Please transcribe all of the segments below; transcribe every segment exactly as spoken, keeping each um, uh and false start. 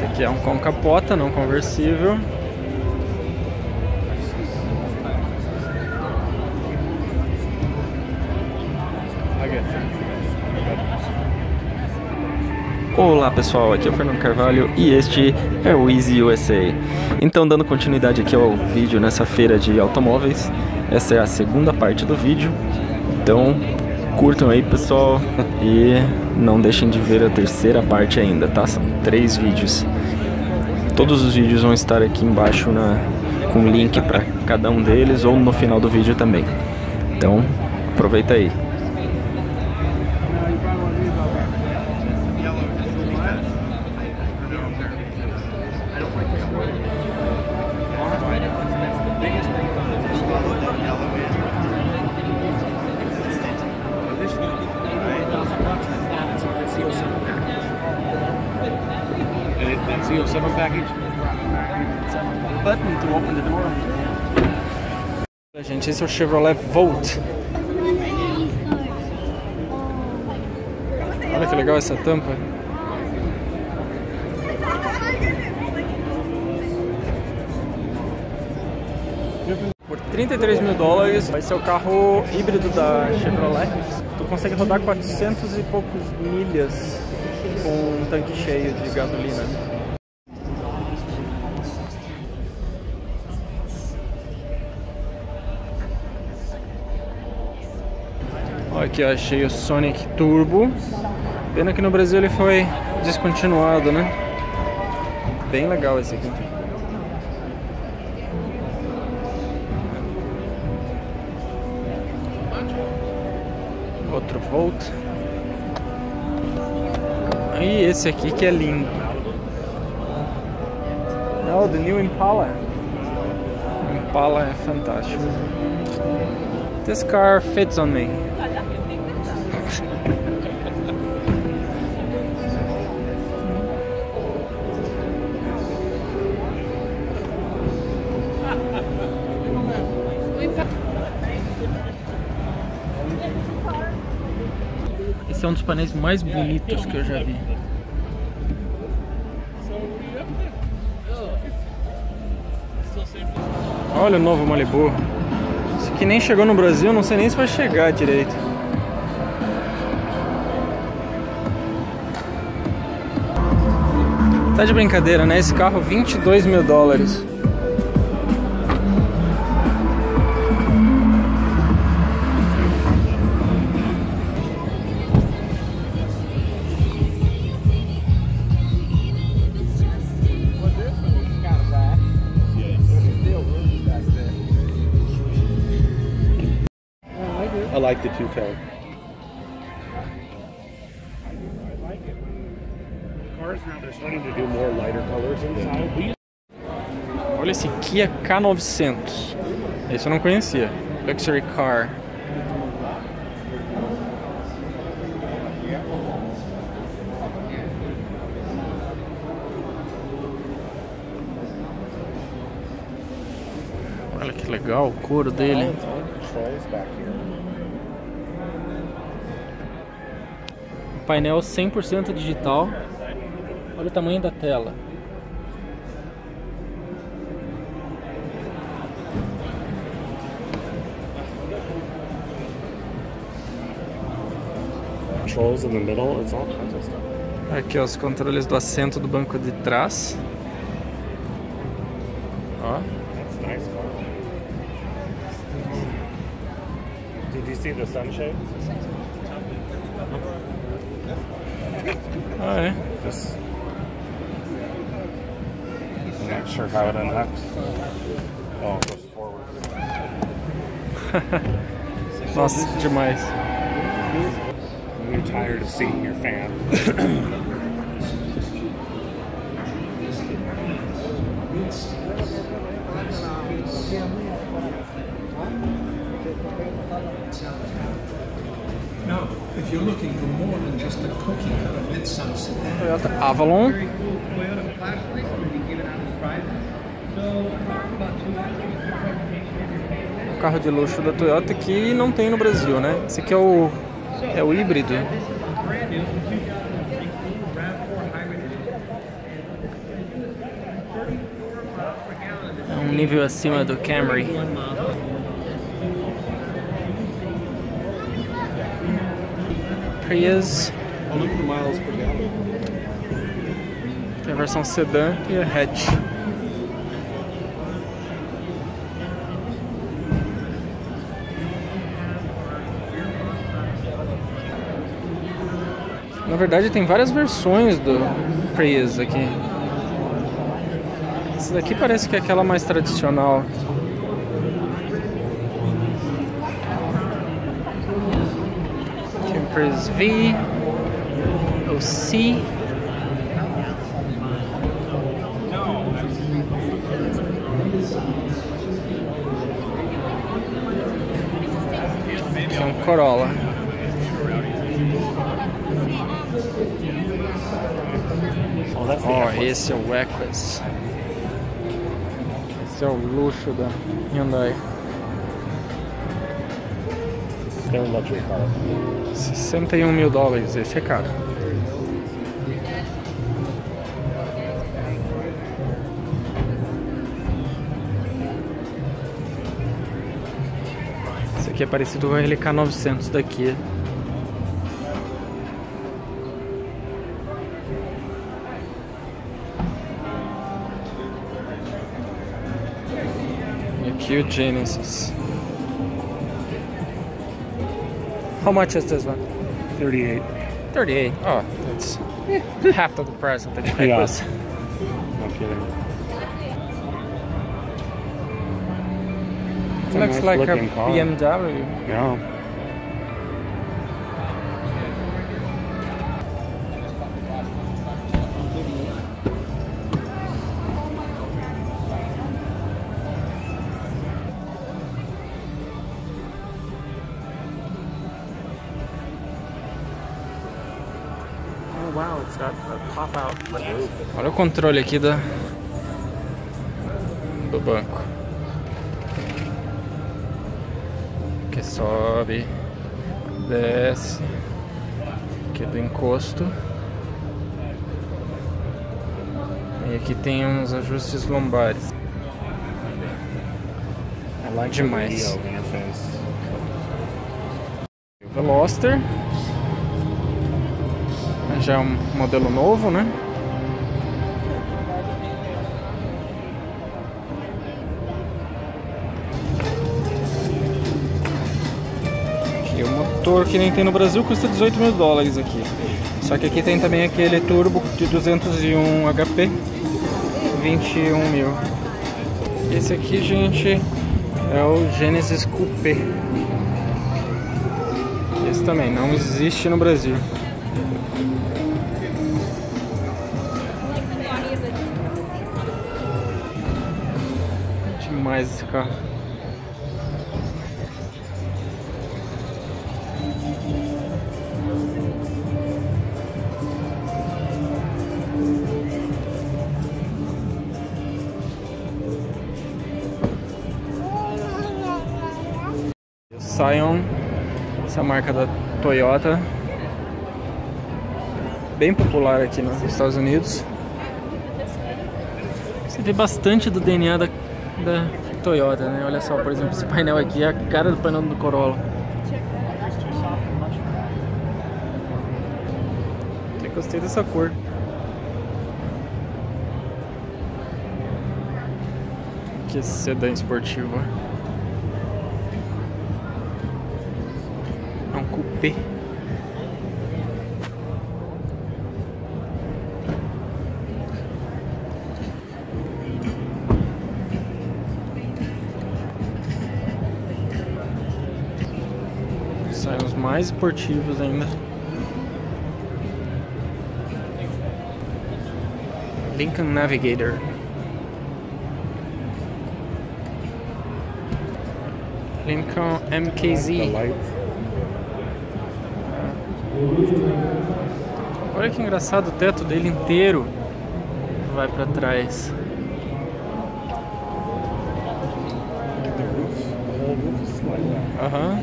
Esse aqui é um com capota, não conversível. Olá pessoal, aqui é o Fernando Carvalho e este é o Easy U S A. Então, dando continuidade aqui ao vídeo nessa feira de automóveis, essa é a segunda parte do vídeo. Então curtam aí pessoal e não deixem de ver a terceira parte ainda, tá? São três vídeos. Todos os vídeos vão estar aqui embaixo na, com link para cada um deles ou no final do vídeo também. Então aproveita aí. Gente, esse é o Chevrolet Volt. Olha que legal essa tampa. Por trinta e três mil dólares, vai ser o carro híbrido da Chevrolet. Tu consegue rodar quatrocentas e poucos milhas com um tanque cheio de gasolina. Aqui eu achei o Sonic Turbo. Pena que no Brasil ele foi descontinuado, né? Bem legal esse aqui. Outro Volt. E esse aqui que é lindo. Não, do New Impala. O Impala é fantástico. This car fits on me. Esse é um dos painéis mais bonitos que eu já vi. Olha o novo Malibu. Isso aqui nem chegou no Brasil, não sei nem se vai chegar direito. Tá de brincadeira, né? Esse carro, vinte e dois mil dólares. I like the two-tone. I like it. Cars now they're starting to do more lighter colors inside. Olha esse Kia K novecentos. Esse eu não conhecia. Luxury car. Olha que legal o couro dele. Painel cem por cento digital. Olha o tamanho da tela. Aqui ó, os controles do assento do banco de trás. Ó. Did you see the sunshade? Ah, é? Nossa, demais. Toyota Avalon. O carro de luxo da Toyota que não tem no Brasil, né? Esse aqui é o, é o híbrido. nível acima do Camry. Prius. Tem a versão sedã e a hatch. Na verdade tem várias versões do Prius aqui. Essa daqui parece que é aquela mais tradicional. Tem o Prius V, o C. Tem um Corolla. Oh, esse é o Equus. Esse é o luxo da Hyundai. sessenta e um mil dólares, esse é caro. Esse aqui é parecido com o L K novecentos da Kia. Aqui o Genesis. How much is this one? thirty-eight. thirty-eight. Oh, that's half of the price of the Equus. Yeah. No kidding. It looks nice like a car. B M W. Yeah. Olha o controle aqui do, do banco. Que sobe, desce. Aqui é do encosto. E aqui tem uns ajustes lombares. É lá demais. O Veloster. Já é um modelo novo, né? E o motor que nem tem no Brasil custa dezoito mil dólares aqui. Só que aqui tem também aquele turbo de duzentos e um H P, vinte e um mil. Esse aqui, gente, é o Genesis Coupé. Esse também não existe no Brasil. Demais esse carro. O Scion, essa marca da Toyota, bem popular aqui nos Estados Unidos. Você vê bastante do D N A da, da Toyota, né? Olha só, por exemplo, esse painel aqui é a cara do painel do Corolla. Eu gostei dessa cor. Que sedã esportivo. É um coupé. Mais esportivos ainda. Lincoln Navigator. Lincoln M K Z. Olha que engraçado, o teto dele inteiro vai para trás. Aham. Uhum.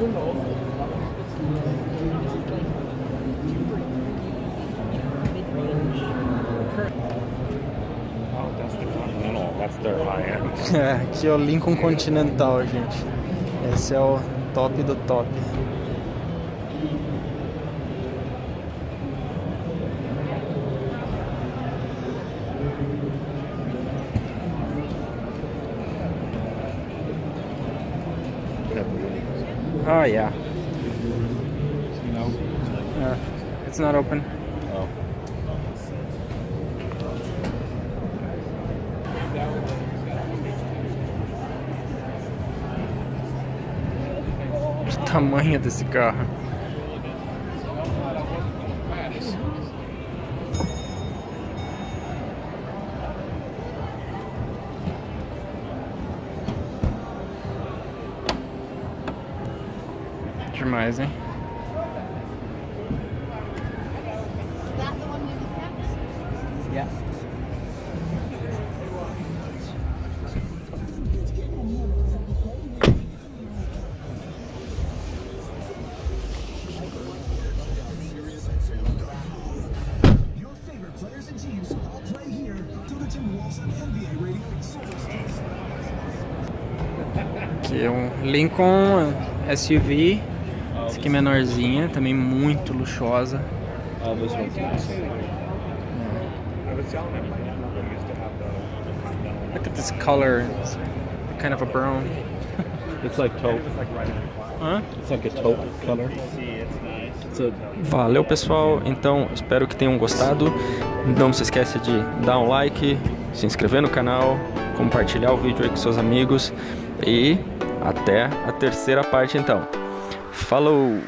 Oh, that's the É, aqui é o Lincoln Continental, gente. Esse é o top do top. Oh yeah. Uh, it's not open. Oh. Que tamanho desse carro. Demais, hein? Aqui é um Lincoln S U V. Essa aqui é menorzinha, também muito luxuosa. Look at this color, it's kind of a brown. It's like taupe. Huh? It's like a taupe color. Valeu, pessoal, então espero que tenham gostado. Não se esqueça de dar um like, se inscrever no canal, compartilhar o vídeo aí com seus amigos e até a terceira parte então. Falou!